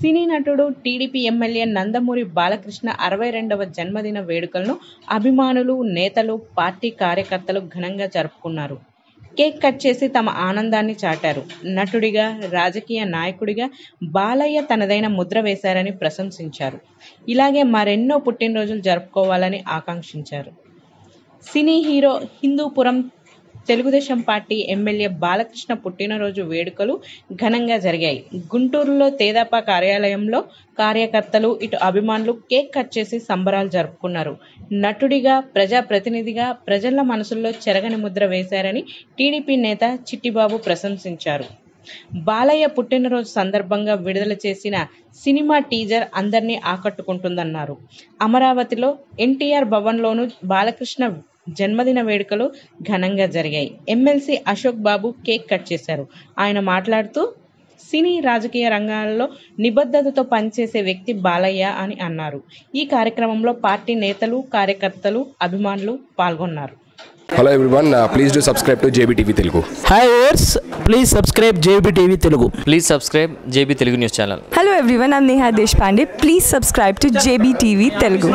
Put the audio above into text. సినీ నటుడు TDP MLA Nandamuri Balakrishna 62వ జన్మదిన వేడుకలను అభిమానులు నేతలు పార్టీ కార్యకర్తలు ఘనంగా జరుపుకున్నారు। కేక్ కట్ చేసి తమ ఆనందాన్ని చాటారు। నటుడిగా రాజకీయ నాయకుడిగా బాలయ్య తనదైన ముద్ర వేశారని ప్రశంసించారు। ఇలాగే మరెన్నో పుట్టినరోజులు జరుపుకోవాలని ఆకాంక్షించారు। సినీ hero Hindupuram Telugu Desam party MLA Balakrishna పుట్టినరోజు వేడుకలు ఘనంగా జరిగాయి। గుంటూరులో తేదాపా కార్యాలయంలో కార్యకర్తలు ఇటు అభిమానులు కేక్ కట్ చేసి సంబరాలు జరుపుకున్నారు। నటుడిగా ప్రజాప్రతినిధిగా ప్రజల మనసుల్లో చెరగని ముద్ర వేశారని టీడీపీ నేత చిట్టిబాబు ప్రశంసించారు। బాలయ్య పుట్టినరోజు సందర్భంగా విడుదల చేసిన సినిమా టీజర్ అందరినీ ఆకట్టుకుంటుందన్నారు। అమరావతిలో ఎన్టీఆర్ భవన్లోనూ బాలకృష్ణ జన్మదిన వేడుకలు ఘనంగా జరిగాయి। MLC Ashok Babu cake cut చేశారు। ఆయన మాట్లాడుతూ సినీ రాజకీయ రంగాల్లో నిబద్ధతతో పనిచేసే వ్యక్తి బాలయ్య అని అన్నారు। ఈ కార్యక్రమంలో పార్టీ నేతలు కార్యకర్తలు అభిమానులు పాల్గొన్నారు। Hello everyone, please do subscribe to JB TV Telugu. Hi viewers, please subscribe JB TV Telugu. Please subscribe JB Telugu news channel. Hello everyone, I am Neha Deshpande. Please subscribe to JB TV Telugu.